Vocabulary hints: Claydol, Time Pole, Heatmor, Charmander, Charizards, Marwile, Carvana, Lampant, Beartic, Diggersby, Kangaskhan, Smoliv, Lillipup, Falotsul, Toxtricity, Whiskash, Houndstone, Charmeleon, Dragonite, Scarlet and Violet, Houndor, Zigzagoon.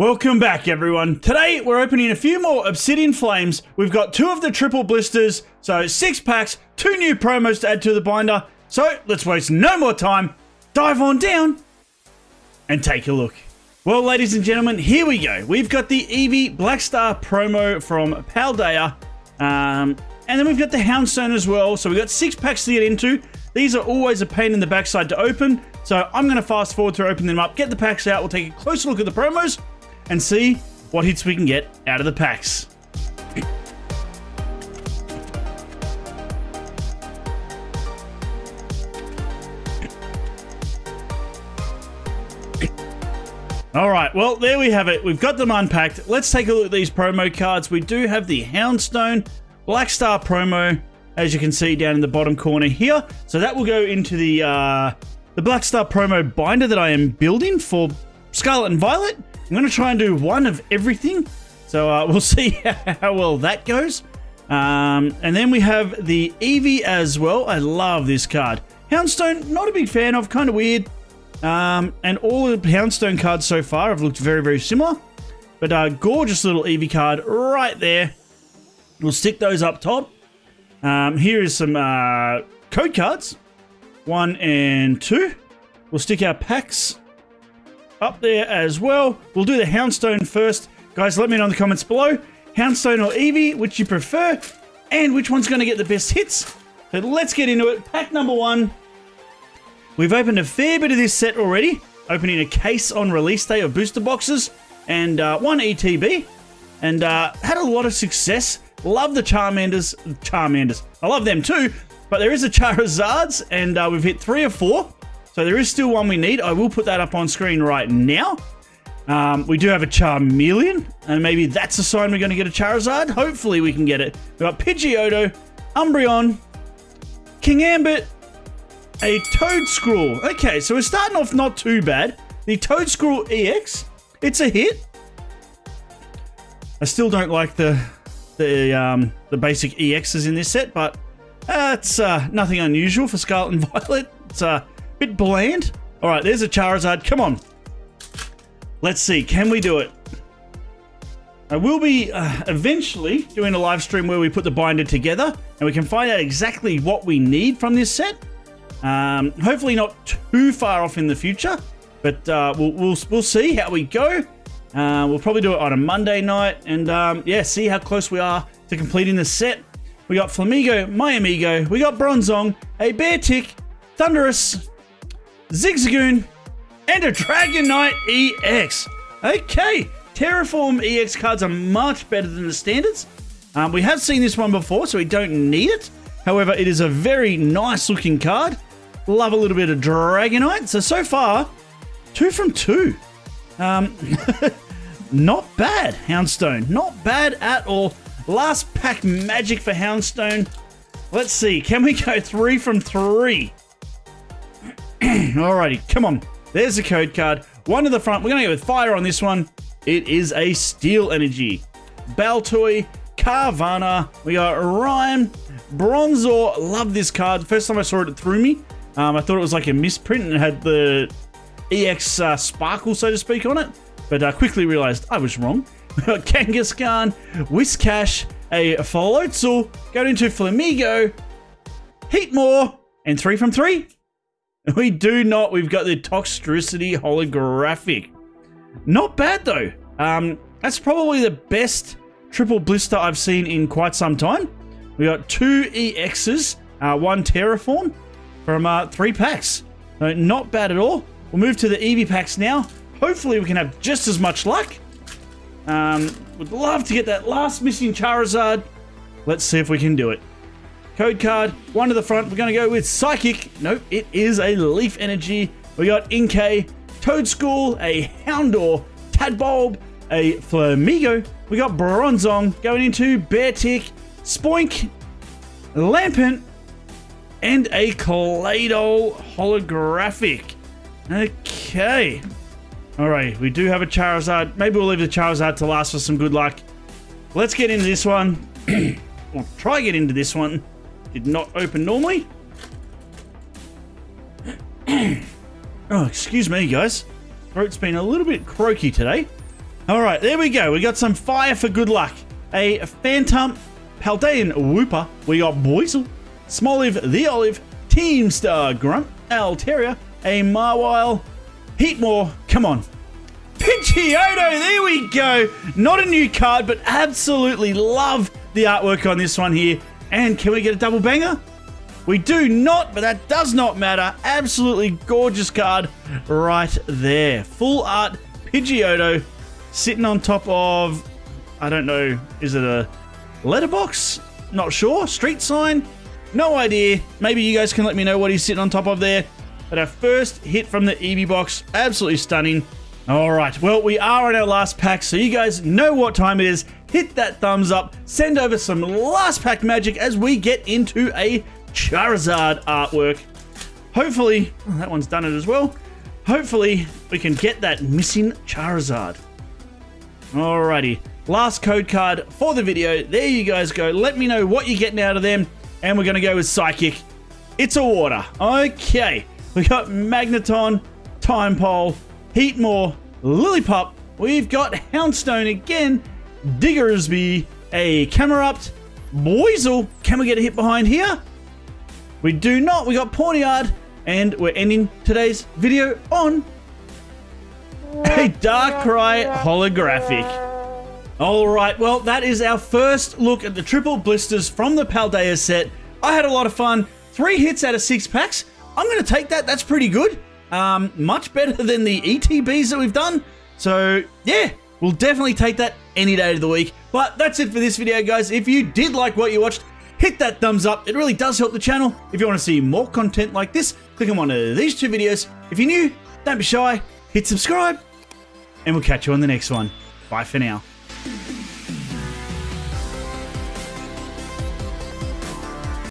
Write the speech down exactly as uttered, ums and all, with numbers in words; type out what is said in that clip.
Welcome back, everyone. Today, we're opening a few more Obsidian Flames. We've got two of the triple blisters, so six packs, two new promos to add to the binder. So, let's waste no more time, dive on down, and take a look. Well, ladies and gentlemen, here we go. We've got the Eevee Blackstar promo from Paldea, um, and then we've got the Houndstone as well. So we've got six packs to get into. These are always a pain in the backside to open, so I'm going to fast forward to open them up, get the packs out, we'll take a closer look at the promos, and see what hits we can get out of the packs. All right, well, there we have it. We've got them unpacked. Let's take a look at these promo cards. We do have the Houndstone Blackstar promo, as you can see down in the bottom corner here. So that will go into the, uh, the Blackstar promo binder that I am building for Scarlet and Violet. I'm going to try and do one of everything, so uh, we'll see how well that goes. Um, and then we have the Eevee as well. I love this card. Houndstone, not a big fan of, kind of weird. Um, and all the Houndstone cards so far have looked very, very similar. But uh, gorgeous little Eevee card right there. We'll stick those up top. Um, here is some uh, code cards. One and two. We'll stick our packs up there as well. We'll do the Houndstone first. Guys, let me know in the comments below, Houndstone or Eevee, which you prefer, and which one's going to get the best hits. But let's get into it. Pack number one. We've opened a fair bit of this set already, opening a case on release day of booster boxes, and uh, one E T B, and uh, had a lot of success. Love the Charmanders. Charmanders. I love them too, but there is a Charizards, and uh, we've hit three or four. So there is still one we need. I will put that up on screen right now. Um, we do have a Charmeleon, and maybe that's a sign we're going to get a Charizard. Hopefully we can get it. We've got Pidgeotto, Umbreon, King Ambit, a Toedscruel. Okay, so we're starting off not too bad. The Toedscruel E X, it's a hit. I still don't like the the um, the basic E Xs in this set, but uh, it's uh, nothing unusual for Scarlet and Violet. It's uh, bit bland. All right, there's a Charizard. Come on. Let's see. Can we do it? I will be uh, eventually doing a live stream where we put the binder together and we can find out exactly what we need from this set. Um, hopefully not too far off in the future, but uh, we'll, we'll, we'll see how we go. Uh, we'll probably do it on a Monday night and um, yeah, see how close we are to completing the set. We got Flamigo, my amigo. We got Bronzong, a Beartic, Thunderous, Zigzagoon, and a Dragonite E X. Okay, Terraform E X cards are much better than the standards. Um, we have seen this one before, so we don't need it. However, it is a very nice looking card. Love a little bit of Dragonite. So, so far, two from two. Um, not bad, Houndstone. Not bad at all. Last pack magic for Houndstone. Let's see, can we go three from three? Alrighty, come on. There's a code card. One to the front. We're going to go with fire on this one. It is a Steel Energy. Baltoy, Carvana. We got Rhyme, Bronzor. Love this card. First time I saw it, it threw me. Um, I thought it was like a misprint and it had the E X uh, sparkle, so to speak, on it. But I uh, quickly realized I was wrong. We got Kangaskhan, Whiskash, a Falotsul, going into Flamigo, Heatmor, and three from three. We do not. We've got the Toxtricity holographic. Not bad, though. Um, that's probably the best triple blister I've seen in quite some time. We got two E Xs, uh, one Terraform from uh, three packs. So not bad at all. We'll move to the Eevee packs now. Hopefully we can have just as much luck. Um, would love to get that last missing Charizard. Let's see if we can do it. Code card, one to the front. We're going to go with Psychic. Nope, it is a Leaf Energy. We got Inkay, Toad School, a Houndor, Tadbulb, a Flamigo. We got Bronzong going into Beartic, Spoink, Lampant, and a Claydol holographic. Okay. All right, we do have a Charizard. Maybe we'll leave the Charizard to last for some good luck. Let's get into this one. We'll try to get into this one. Did not open normally. Oh, excuse me, guys. Throat's been a little bit croaky today. All right, there we go. We got some fire for good luck. A Phantom, Paldean Wooper. We got Boisel, Smoliv the Olive, Teamstar Grunt, Altaria, a Marwile, Heatmor. Come on. Pidgeotto, there we go. Not a new card, but absolutely love the artwork on this one here. And can we get a double banger? We do not, but that does not matter. Absolutely gorgeous card right there. Full art Pidgeotto sitting on top of, I don't know, is it a letterbox? Not sure. Street sign? No idea. Maybe you guys can let me know what he's sitting on top of there. But our first hit from the Eevee box, absolutely stunning. All right, well, we are on our last pack, so you guys know what time it is. Hit that thumbs up, send over some last pack magic as we get into a Charizard artwork. Hopefully, oh, that one's done it as well. Hopefully, we can get that missing Charizard. Alrighty, last code card for the video. There you guys go. Let me know what you're getting out of them, and we're gonna go with Psychic. It's a water. Okay, we got Magneton, Time Pole, Heatmor, Lillipup, we've got Houndstone again, Diggersby, a Camerupt, Boisel. Can we get a hit behind here? We do not. We got Pawniard, and we're ending today's video on a Darkrai holographic. All right, well, that is our first look at the triple blisters from the Paldea set. I had a lot of fun. Three hits out of six packs. I'm going to take that. That's pretty good. Um, much better than the E T Bs that we've done. So, yeah, we'll definitely take that any day of the week. But that's it for this video, guys. If you did like what you watched, hit that thumbs up. It really does help the channel. If you want to see more content like this, click on one of these two videos. If you're new, don't be shy. Hit subscribe. And we'll catch you on the next one. Bye for now.